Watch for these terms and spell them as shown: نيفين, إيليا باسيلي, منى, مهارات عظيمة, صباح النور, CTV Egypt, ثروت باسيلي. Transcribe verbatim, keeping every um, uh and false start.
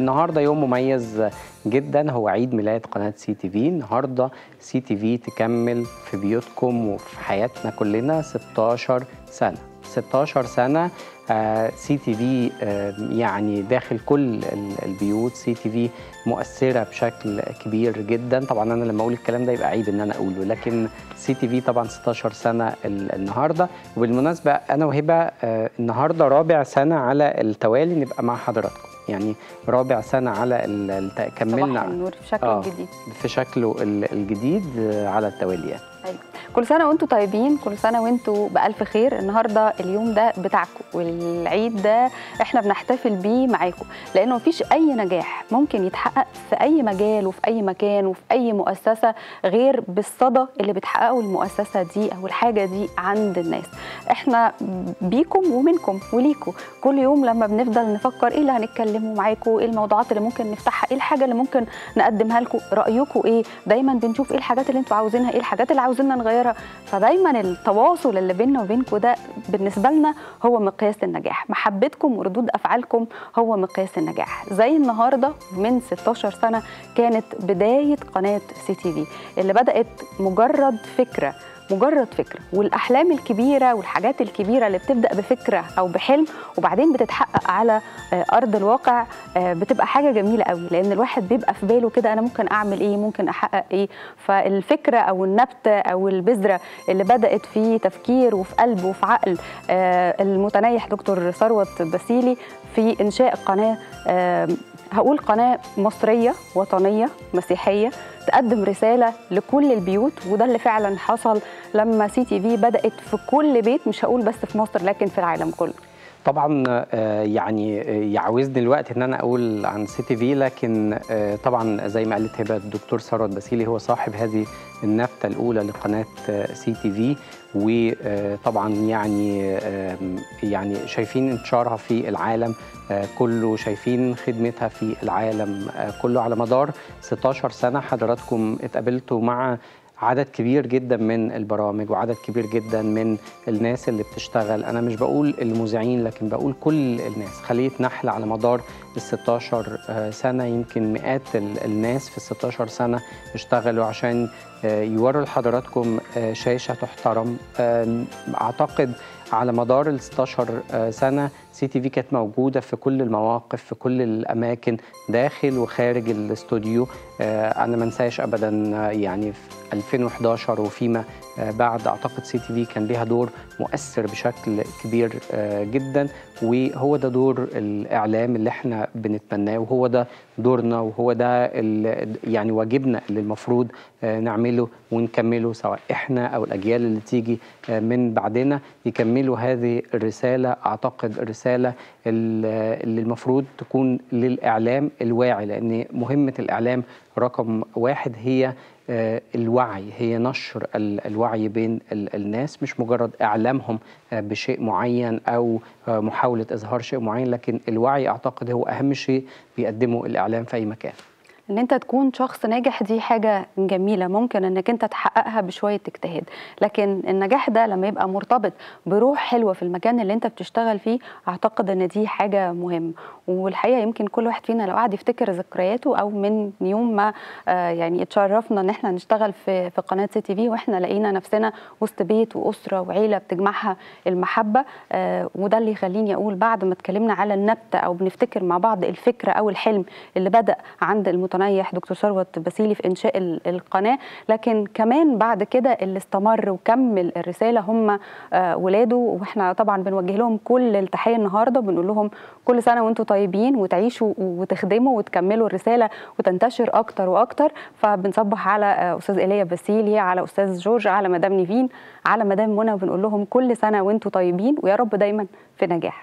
النهارده يوم مميز جدا، هو عيد ميلاد قناه سي تي في. النهارده سي تي في تكمل في بيوتكم وفي حياتنا كلنا ستاشر سنه. ستاشر سنه آه سي تي في آه يعني داخل كل البيوت. سي تي في مؤثره بشكل كبير جدا. طبعا انا لما اقول الكلام ده يبقى عيب ان انا اقوله، لكن سي تي في طبعا ستاشر سنه النهارده. وبالمناسبه انا وهبه آه النهارده رابع سنه على التوالي نبقى مع حضراتكم، يعني رابع سنه على كملنا صباح النور في شكله آه الجديد، في شكله الجديد على التوالي. ايوه، كل سنه وانتم طيبين، كل سنه وانتم بالف خير. النهارده اليوم ده بتاعكم، والعيد ده احنا بنحتفل بيه معاكم، لانه مفيش اي نجاح ممكن يتحقق في اي مجال وفي اي مكان وفي اي مؤسسه غير بالصدى اللي بتحققه المؤسسه دي او الحاجه دي عند الناس. احنا بيكم ومنكم وليكم. كل يوم لما بنفضل نفكر ايه اللي هنتكلموا معاكم، ايه الموضوعات اللي ممكن نفتحها، ايه الحاجه اللي ممكن نقدمها لكم، رايكم ايه، دايما بنشوف ايه الحاجات اللي انتم عاوزينها، ايه الحاجات اللي عاوزيننا نغيرها. فدايما التواصل اللي بيننا وبينكم ده بالنسبه لنا هو مقياس النجاح. محبتكم وردود افعالكم هو مقياس النجاح. زي النهارده من ستاشر سنه كانت بدايه قناه سي تي في، اللي بدات مجرد فكره مجرد فكره، والاحلام الكبيره والحاجات الكبيره اللي بتبدا بفكره او بحلم وبعدين بتتحقق على ارض الواقع بتبقى حاجه جميله قوي، لان الواحد بيبقى في باله كده انا ممكن اعمل ايه، ممكن احقق ايه. فالفكره او النبته او البذره اللي بدات في تفكير وفي قلب وفي عقل المتنيح دكتور ثروت باسيلي في انشاء قناه، هقول قناه مصريه وطنيه مسيحيه تقدم رساله لكل البيوت. وده اللي فعلا حصل لما سي تي في بدات في كل بيت، مش هقول بس في مصر لكن في العالم كله. طبعا يعني يعوزني الوقت ان انا اقول عن سي تي في، لكن طبعا زي ما قالت هبه الدكتور ثروت باسيلي هو صاحب هذه النبته الاولى لقناه سي تي في. وطبعا يعني يعني شايفين انتشارها في العالم كله، شايفين خدمتها في العالم كله على مدار ستاشر سنه. حضراتكم اتقابلتوا مع عدد كبير جدا من البرامج وعدد كبير جدا من الناس اللي بتشتغل، انا مش بقول المذيعين لكن بقول كل الناس، خلية نحل على مدار ال ستاشر سنه. يمكن مئات الناس في ال ستاشر سنه اشتغلوا عشان يوروا لحضراتكم شاشه تحترم. اعتقد على مدار ال ستاشر سنه سي تي في كانت موجوده في كل المواقف، في كل الاماكن، داخل وخارج الاستوديو. انا ما انساش ابدا يعني في ألفين وحداشر وفيما بعد، اعتقد سي تي في كان ليها دور مؤثر بشكل كبير جدا، وهو ده دور الاعلام اللي احنا بنتمناه، وهو ده دورنا، وهو ده يعني واجبنا اللي المفروض نعمله ونكمله، سواء احنا او الاجيال اللي تيجي من بعدنا يكملوا هذه الرساله. اعتقد الرساله اللي المفروض تكون للاعلام الواعي، لان مهمه الاعلام رقم واحد هي الوعي، هي نشر الوعي بين الناس، مش مجرد إعلامهم بشيء معين أو محاولة إظهار شيء معين، لكن الوعي أعتقد هو أهم شيء بيقدمه الإعلام في أي مكان. ان انت تكون شخص ناجح دي حاجه جميله ممكن انك انت تحققها بشويه اجتهاد، لكن النجاح ده لما يبقى مرتبط بروح حلوه في المكان اللي انت بتشتغل فيه اعتقد ان دي حاجه مهمه. والحقيقه يمكن كل واحد فينا لو قعد يفتكر ذكرياته او من يوم ما آه يعني اتشرفنا ان احنا نشتغل في في قناه سي تي في، واحنا لقينا نفسنا وسط بيت واسره وعيله بتجمعها المحبه. آه وده اللي يخليني اقول بعد ما اتكلمنا على النبته او بنفتكر مع بعض الفكره او الحلم اللي بدا عند المتنبي دكتور ثروت باسيلي في انشاء القناه، لكن كمان بعد كده اللي استمر وكمل الرساله هم ولاده. واحنا طبعا بنوجه لهم كل التحيه النهارده، وبنقول لهم كل سنه وانتم طيبين، وتعيشوا وتخدموا وتكملوا الرساله وتنتشر اكتر واكتر. فبنصبح على استاذ إيليا باسيلي، على استاذ جورج، على مدام نيفين، على مدام منى، وبنقول لهم كل سنه وانتم طيبين، ويا رب دايما في نجاح.